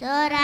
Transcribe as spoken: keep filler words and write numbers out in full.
So